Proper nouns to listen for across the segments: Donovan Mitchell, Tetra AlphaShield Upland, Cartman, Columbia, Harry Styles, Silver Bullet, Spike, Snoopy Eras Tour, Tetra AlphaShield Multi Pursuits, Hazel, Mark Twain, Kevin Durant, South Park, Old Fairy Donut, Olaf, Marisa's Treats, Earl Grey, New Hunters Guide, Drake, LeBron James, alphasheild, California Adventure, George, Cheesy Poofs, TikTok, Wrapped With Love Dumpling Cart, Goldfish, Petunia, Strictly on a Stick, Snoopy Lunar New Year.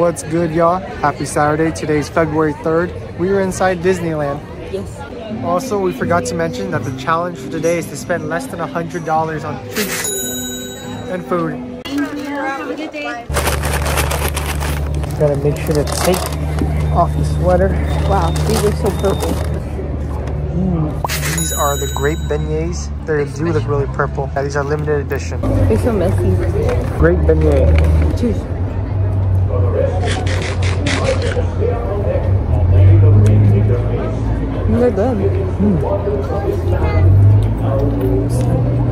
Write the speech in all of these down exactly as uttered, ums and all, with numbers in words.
What's good, y'all? Happy Saturday. Today's February third. We are inside Disneyland. Yes. Also, we forgot to mention that the challenge for today is to spend less than one hundred dollars on treats and food. Thank you. Have a good day. Gotta make sure to take off the sweater. Wow, these are so purple. Mm. These are the grape beignets. They do look really purple. Yeah, these are limited edition. They're so messy. Grape beignet. Cheers. They're good. Mm.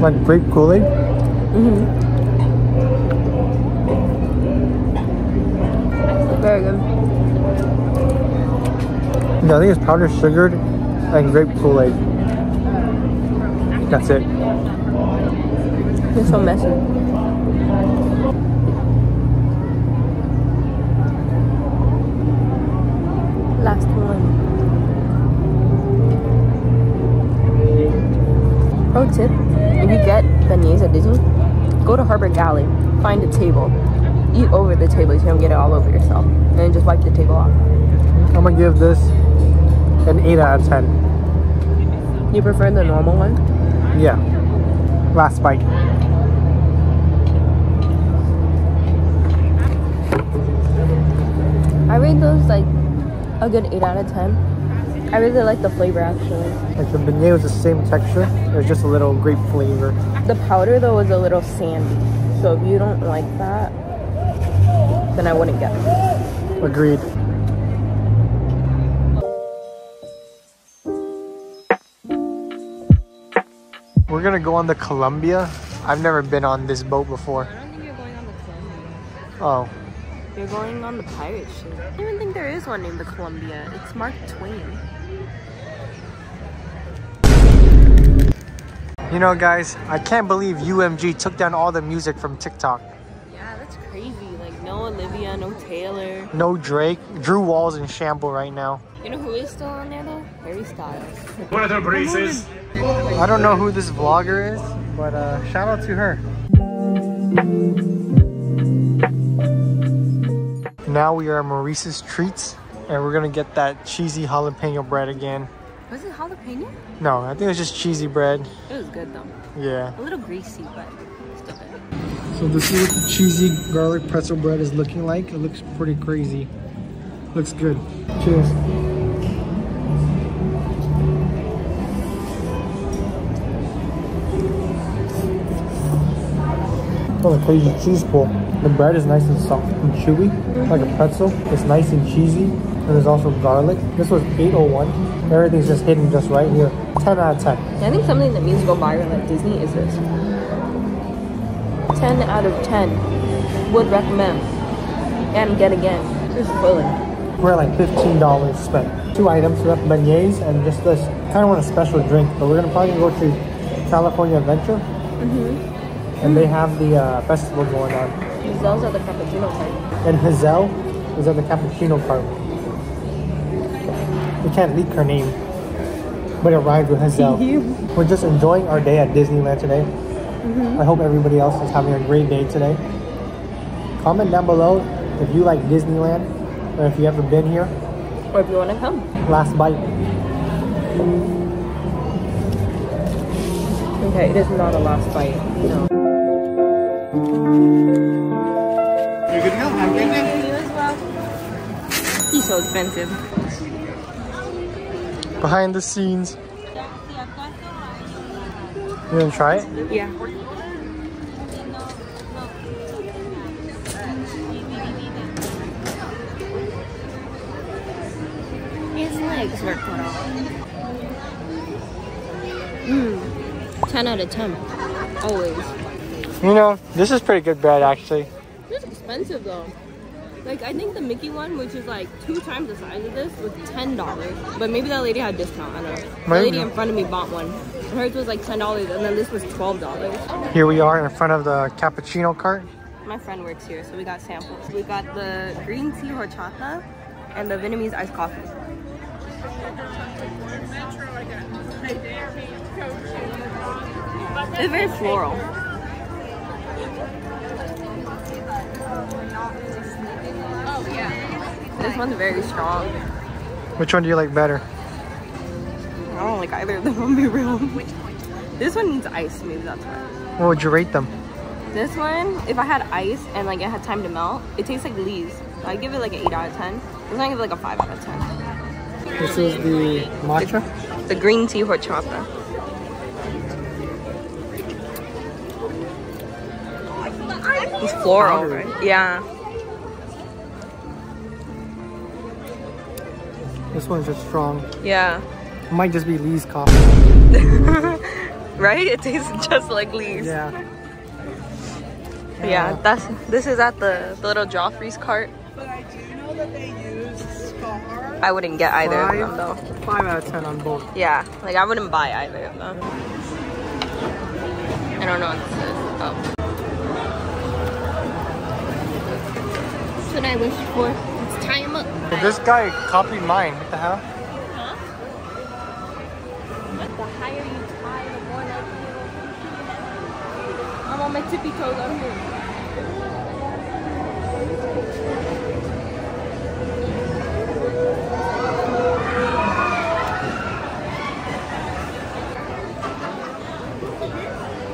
Like grape Kool-Aid? Mm-hmm. Very good. Yeah, I think it's powdered sugared and grape Kool-Aid. That's it. They're so messy. Last one. Pro tip, if you get beignets at Disney, go to Harbor Galley, find a table, eat over the table so you don't get it all over yourself, and just wipe the table off. I'm gonna give this an eight out of ten. You prefer the normal one? Yeah. Last bite. I rate those like a good eight out of ten. I really like the flavor, actually. Like the beignet was the same texture. There's just a little grape flavor. The powder though was a little sandy. So if you don't like that, then I wouldn't get it. Agreed. We're gonna go on the Columbia. I've never been on this boat before. I don't think you're going on the Columbia. Oh. You're going on the pirate ship. I don't even think there is one named the Columbia. It's Mark Twain. You know, guys, I can't believe U M G took down all the music from TikTok. Yeah, that's crazy. Like, no Olivia, no Taylor. No Drake. Drew Walls in shamble right now. You know who is still on there, though? Harry Styles. What are the breezes? I don't know who this vlogger is, but uh, shout out to her. Now we are at Marisa's Treats, and we're gonna get that cheesy jalapeno bread again. Was it jalapeno? No, I think it was just cheesy bread. It was good though. Yeah. A little greasy, but still good. So this is what the cheesy garlic pretzel bread is looking like. It looks pretty crazy. Looks good. Cheers. Oh, the crazy cheese pull. The bread is nice and soft and chewy, like a pretzel. It's nice and cheesy, and there's also garlic. This was eight oh one. Everything's just hidden just right here. ten out of ten. I think something that means go viral at Disney is this. ten out of ten. Would recommend. And get again. It's filling. We're at like fifteen dollars spent. Two items, we got beignets and just this. Kind of want a special drink, but we're gonna probably go to California Adventure. Mm-hmm. And they have the uh, festival going on. Hazel's at the cappuccino cart. And Hazel is at the cappuccino cart. We can't leak her name, but it rhymes with Hazel. We're just enjoying our day at Disneyland today. Mm-hmm. I hope everybody else is having a great day today. Comment down below if you like Disneyland, or if you ever been here. Or if you want to come. Last bite. Okay, it is not a last bite, no. You're good to go. Have a great day. You as well. He's so expensive. Behind the scenes. You gonna try it? Yeah. His legs work well. Mmm. ten out of ten. Always. You know, this is pretty good bread, actually. This is expensive, though. Like, I think the Mickey one, which is like two times the size of this, was ten dollars. But maybe that lady had a discount, I don't know. Maybe. The lady in front of me bought one. Hers was like ten dollars, and then this was twelve dollars. Here we are in front of the cappuccino cart. My friend works here, so we got samples. We got the green tea horchata and the Vietnamese iced coffee. It's very floral. Oh, yeah. This one's very strong. Which one do you like better? I don't like either of them, I'll be real. This one needs ice, maybe that's why. What would you rate them? This one, if I had ice and like it had time to melt, it tastes like Lee's. I give it like an eight out of ten. I'm gonna give it like a five out of ten. This is the matcha? The, the green tea hot chocolate. It's floral, right? Yeah. This one's just strong. Yeah. It might just be Lee's coffee. Right? It tastes just like Lee's. Yeah. Yeah. Yeah, that's this is at the, the little Joffrey's cart. But I do know that they use Star. I wouldn't get either five, of them though. Five out of ten on both. Yeah, like I wouldn't buy either of them. I don't know what this is. Oh. That's what I wish for. Let's tie him up. Well, this guy copied mine. What the hell? Huh? The higher you tie, the more likely. I'm on my tippy toes out here.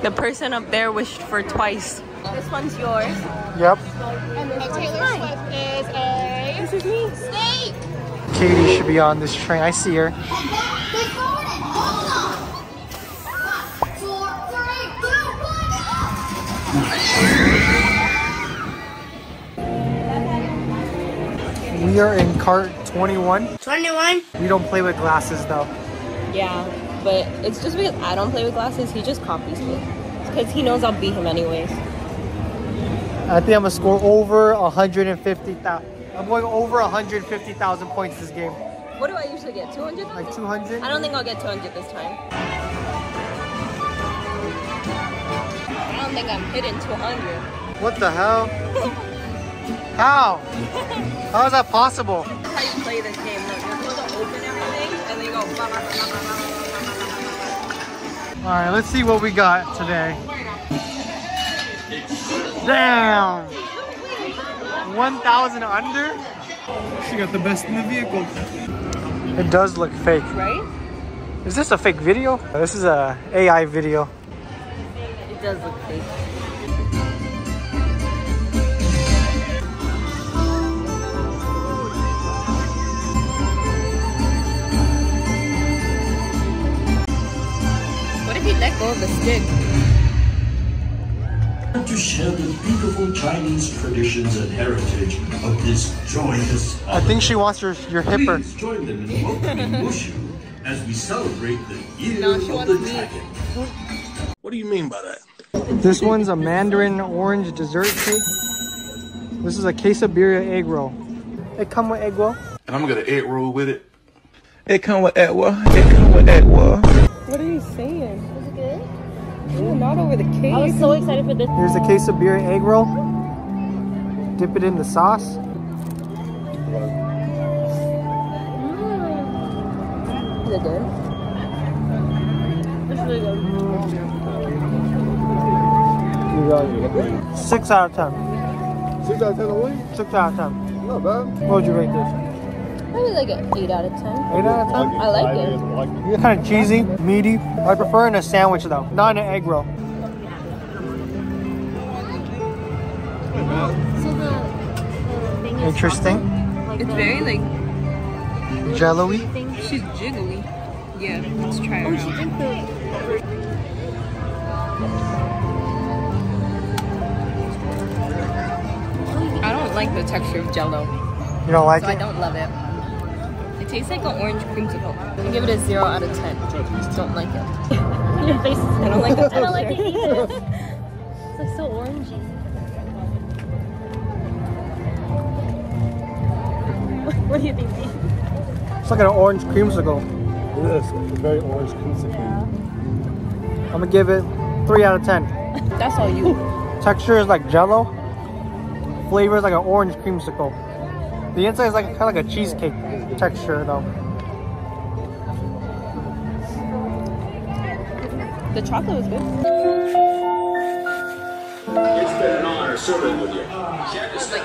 The person up there wished for twice. This one's yours. Yep. And Taylor Swift is a this is me. Snake. Katie should be on this train. I see her. We are in cart twenty-one. twenty-one? We don't play with glasses though. Yeah, but it's just because I don't play with glasses. He just copies me. It's because he knows I'll beat him anyways. I think I'm gonna score over one hundred fifty thousand. I'm going over one hundred fifty thousand points this game. What do I usually get? two hundred? Like two hundred? I don't think I'll get two hundred this time. I don't think I'm hitting two hundred. What the hell? How? How is that possible? That's how you play this game. Look, you're supposed to open everything and then you go blah, blah, blah, blah, blah, blah, blah. Alright, let's see what we got today. Damn! one thousand under? She got the best in the vehicle. It does look fake. Right? Is this a fake video? This is a AI video. It does look fake. What if he let go of the stick? To share the beautiful Chinese traditions and heritage of this joyous holiday. I think she wants your, your hipper. Please join them in welcoming Mushu as we celebrate the year no, of the dragon. What do you mean by that? This one's a mandarin orange dessert cake. This is a quesadilla egg roll. It come with egg roll. And I'm gonna egg roll with it. It come with egg roll. It come with egg roll. What are you saying? Ooh, not over the cake. I was so excited for this. Here's a quesadilla egg roll. Dip it in the sauce. Mm. Is it good? It's really good. Mm. Six out of ten. Six out of ten away? Six out of ten. Not bad. What would you rate this? Probably like an eight out of ten. Eight out of ten? I like it. It's like kind of cheesy, meaty. I prefer it in a sandwich though, not in an egg roll. So the, the thing is interesting. Like it's very like jello-y. She's jiggly. Yeah, let's try it. Oh, she did the. I don't like the texture of jello. You don't like so it? I don't love it. It tastes like an orange creamsicle. I give it a zero out of ten. I don't like it. Your face is I don't like it. I don't like it either. It's like so orangey. What do you think, Dee? It's like an orange creamsicle. It is. It's a very orange creamsicle. Yeah. I'm gonna give it three out of ten. That's all you. Texture is like jello. Flavor is like an orange creamsicle. The inside is like kind of like a cheesecake texture though. The chocolate was good. It's been an honor serving with you. It's like a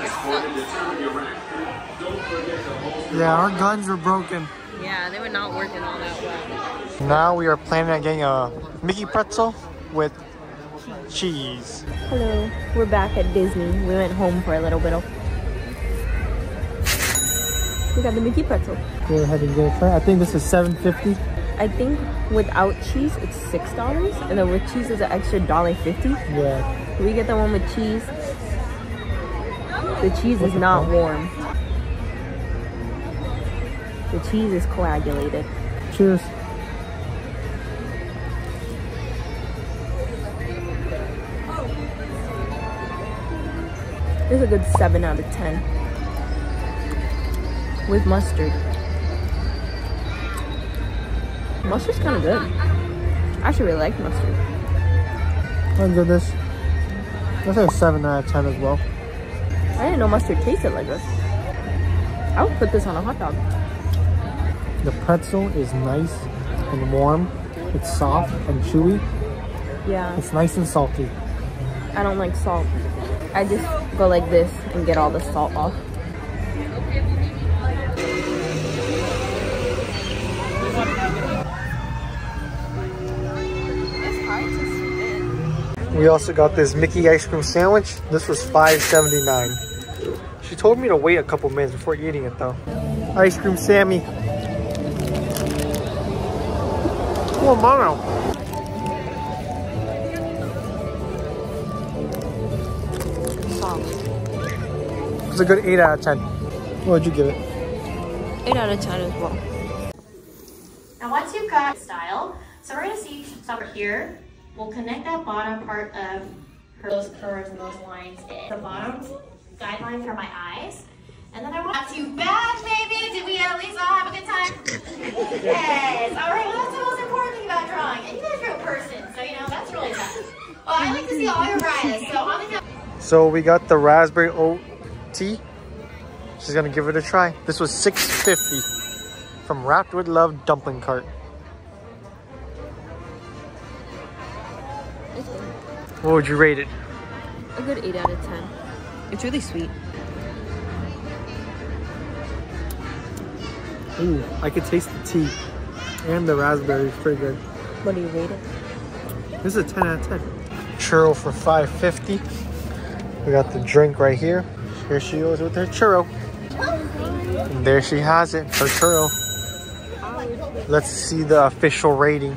Yeah, our guns were broken. Yeah, they were not working all that well. Now we are planning on getting a Mickey pretzel with cheese. Hello, we're back at Disney. We went home for a little bit. We got the Mickey pretzel. Go ahead and go for it. I think this is seven fifty. I think without cheese it's six dollars, and then with cheese it's an extra dollar fifty. Yeah. We get the one with cheese. The cheese is not warm. The cheese is coagulated. Cheers. This is a good seven out of ten. With mustard. Mustard's kind of good. I actually really like mustard. I enjoyed this. That's like a seven out of ten as well. I didn't know mustard tasted like this. I would put this on a hot dog. The pretzel is nice and warm. It's soft and chewy. Yeah. It's nice and salty. I don't like salt. I just go like this and get all the salt off. We also got this Mickey ice cream sandwich. This was five seventy-nine. She told me to wait a couple minutes before eating it though. Ice cream Sammy. Oh, mama. Wow. It's a good eight out of ten. What would you give it? eight out of ten as well. Now once you've got style, so we're gonna see some here. We'll connect that bottom part of her, those curves and those lines in. The bottom guideline for my eyes. And then I want... Not too bad, baby! Did we at least all have a good time? Yes! Alright, well that's the most important thing about drawing. And you guys are a person, so you know, that's really fun. Well, I like to see all your variety, so on the... So we got the raspberry oat tea. She's gonna give it a try. This was six fifty from Wrapped With Love Dumpling Cart. What would you rate it? A good eight out of ten. It's really sweet. Ooh, I could taste the tea and the raspberry is pretty good. What do you rate it? This is a ten out of ten. Churro for five fifty. We got the drink right here. Here she goes with her churro. And there she has it, her churro. Let's see the official rating.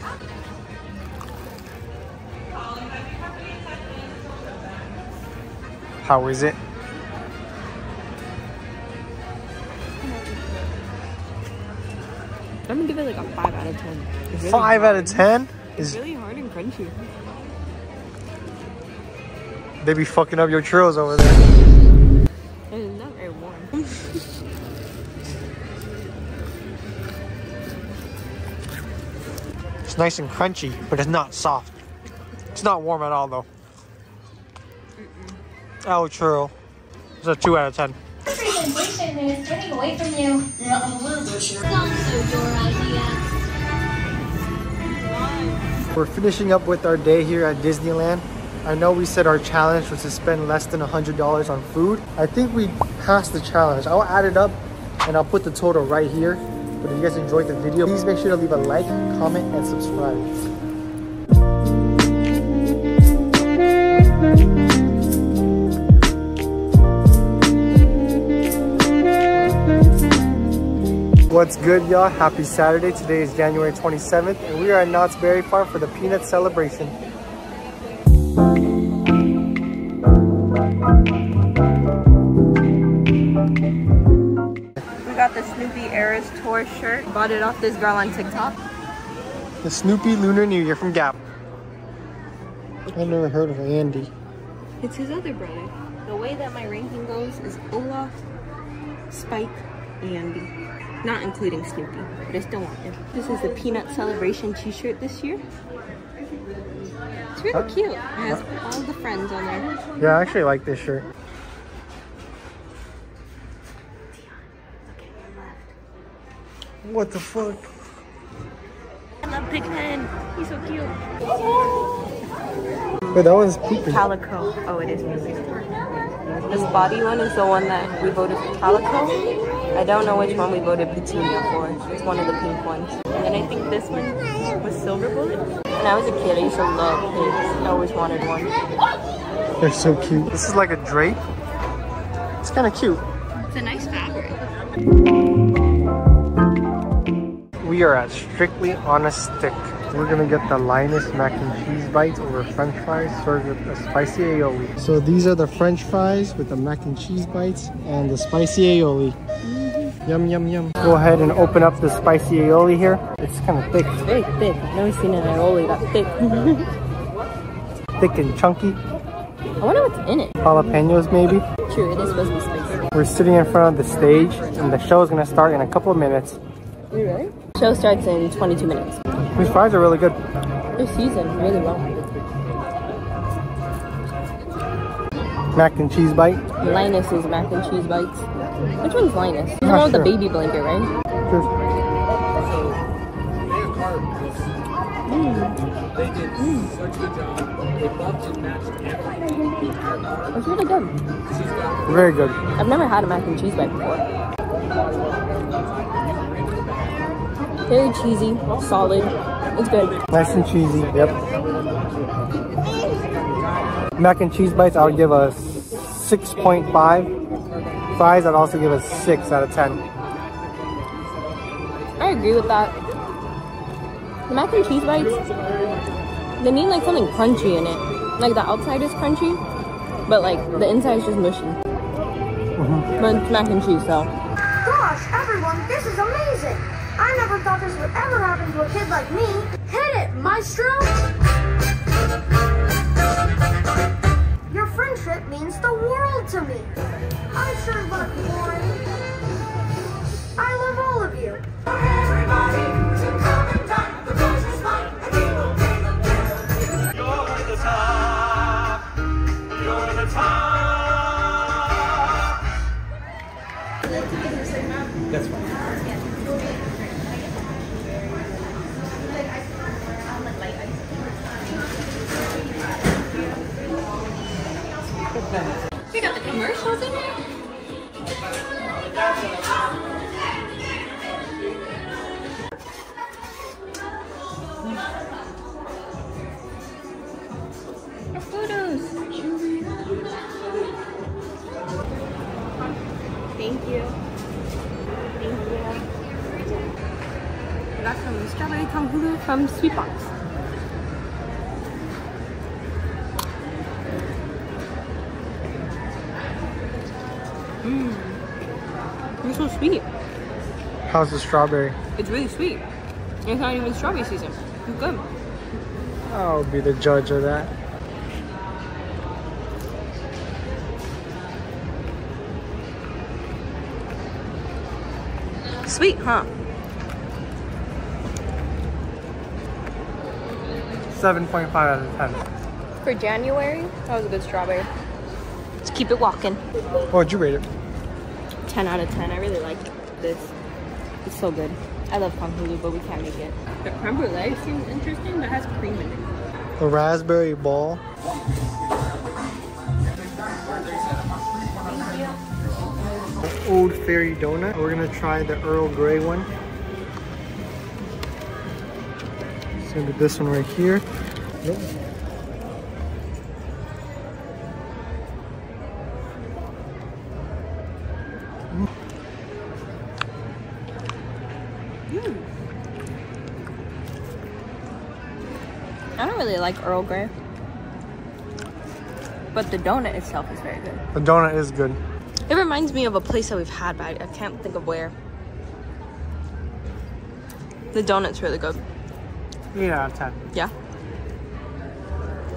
How is it? I'm gonna give it like a five out of ten. Really five hard. out of ten? It's is... really hard and crunchy. They be fucking up your churros over there. It's not very warm. It's nice and crunchy, but it's not soft. It's not warm at all though. Oh, churro. It's a two out of ten. The presentation is turning away from you. Yeah, I'm a little bit sure. We're finishing up with our day here at Disneyland. I know we said our challenge was to spend less than one hundred dollars on food. I think we passed the challenge. I'll add it up and I'll put the total right here. But if you guys enjoyed the video, please make sure to leave a like, comment, and subscribe. What's good, y'all? Happy Saturday. Today is January twenty-seventh, and we are at Knott's Berry Farm for the Peanut Celebration. We got the Snoopy Eras Tour shirt. Bought it off this girl on TikTok. The Snoopy Lunar New Year from Gap. I've never heard of Andy. It's his other brother. The way that my ranking goes is Olaf, Spike, Andy. Not including Snoopy, but I still want it. This is the Peanut Celebration t-shirt this year. It's really huh? cute. It has huh? all the friends on there. Yeah, I actually like this shirt. What the fuck? I love Pig Pen. He's so cute. Wait, that one's poopy. Calico. Oh, it is. This body one is the one that we voted for Calico. I don't know which one we voted Petunia for. It's one of the pink ones. And I think this one was Silver Bullet. When I was a kid, I used to love pigs. I always wanted one. They're so cute. This is like a drape. It's kind of cute. It's a nice fabric. We are at Strictly on a Stick. We're gonna get the Linus mac and cheese bites over french fries served with a spicy aioli. So these are the french fries with the mac and cheese bites and the spicy aioli. Mm-hmm. Yum, yum, yum. Go ahead and open up the spicy aioli here. It's kind of thick. It's very thick. I've never seen an aioli that thick. Thick and chunky. I wonder what's in it. Jalapenos maybe? True, it is supposed to be spicy. We're sitting in front of the stage and the show is gonna start in a couple of minutes. You ready? Show starts in twenty-two minutes. These fries are really good. They're seasoned really well. Mac and cheese bite. Linus's mac and cheese bites. Which one's Linus? He's the one with the baby blanket, right? Sure. Mm. It's really good. Very good. I've never had a mac and cheese bite before. Very cheesy, solid, it's good. Nice and cheesy, yep. Mac and cheese bites, I would give a six point five. Fries, I'd also give a six out of ten. I agree with that. The mac and cheese bites, they need like something crunchy in it. Like the outside is crunchy, but like the inside is just mushy. Mm-hmm. But it's mac and cheese, so. Gosh, everyone, this is amazing. I never thought this would ever happen to a kid like me. Hit it, maestro! Your friendship means the world to me. I sure love you, Warren. I love all of you. For everybody to come and dine, the roaster's mine, and we will be the winner. You're the top. You're the top. Would you like to give her a second? That's fine. We got the commercials in there. Our photos. Thank you. Thank you. We got some strawberry kombucha from Sweet Box. Mm. It's so sweet. How's the strawberry? It's really sweet. It's not even strawberry season. It's good. I'll be the judge of that. Sweet, huh? seven point five out of ten. For January, that was a good strawberry. Let's keep it walking. What'd you rate it? ten out of ten. I really like this. It's so good. I love kombucha, but we can't make it. The creme brulee seems interesting, but has cream in it. The raspberry ball. The Old Fairy Donut. We're gonna try the Earl Grey one. So this one right here. Yep. I don't really like Earl Grey, but the donut itself is very good. The donut is good. It reminds me of a place that we've had, but I can't think of where. The donut's really good. eight out of ten. Yeah.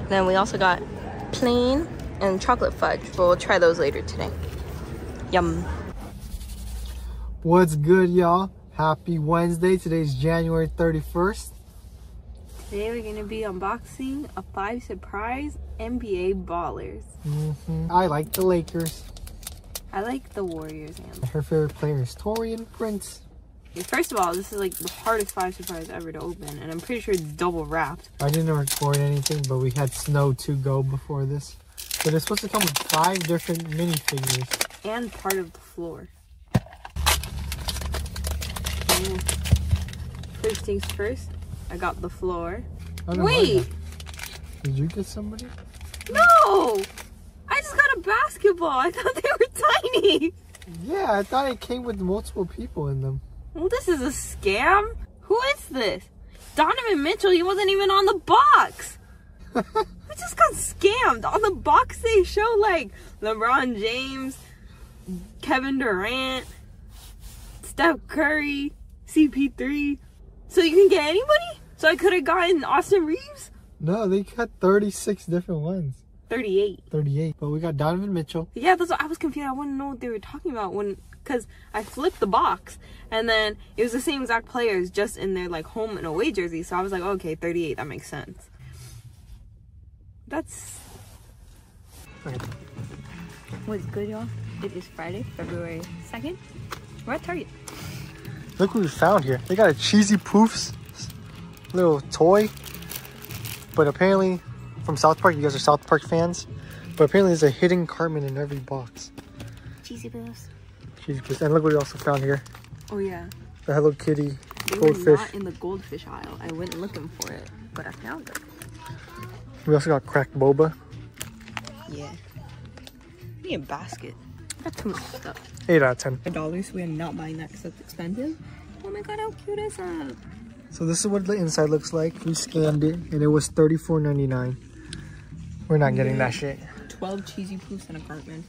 Then we also got plain and chocolate fudge. We'll try those later today. Yum. What's good, y'all? Happy Wednesday. Today's January thirty-first. Today we're going to be unboxing a five surprise N B A ballers. Mm-hmm. I like the Lakers. I like the Warriors. And her favorite player is Torian Prince. Okay, first of all, this is like the hardest five surprise ever to open. And I'm pretty sure it's double wrapped. I didn't record anything, but we had snow to go before this. But it's supposed to come with five different minifigures. And part of the floor. first things first, I got the floor. Oh, no, wait! Did you get somebody? No! I just got a basketball. I thought they were tiny. Yeah, I thought it came with multiple people in them. Well, this is a scam. Who is this? Donovan Mitchell, he wasn't even on the box. We just got scammed. On the box they show like LeBron James, Kevin Durant, Steph Curry, C P three. So you can get anybody? So I could have gotten Austin Reeves? No, they got thirty-six different ones. thirty-eight. thirty-eight. But we got Donovan Mitchell. Yeah, that's what I was confused. I wouldn't know what they were talking about when, because I flipped the box and then it was the same exact players just in their like home and away jersey. So I was like, okay, thirty-eight, that makes sense. That's... Right. What's good, y'all? It is Friday, February second. We're at Target. Look what we found here. They got a Cheesy Poofs little toy. But apparently, from South Park, you guys are South Park fans. But apparently there's a hidden Cartman in every box. Cheesy Poofs. Cheesy Poofs. And look what we also found here. Oh yeah. The Hello Kitty they Goldfish. Were not in the Goldfish aisle. I went looking for it, but I found it. We also got cracked boba. Yeah. We need a basket. That's too much stuff. eight out of ten. one dollar, we are not buying that because that's expensive. Oh my god, how cute is that? So this is what the inside looks like. We scanned it and it was thirty-four ninety-nine. We're not getting yeah. that shit. twelve cheesy poofs in a Cartman.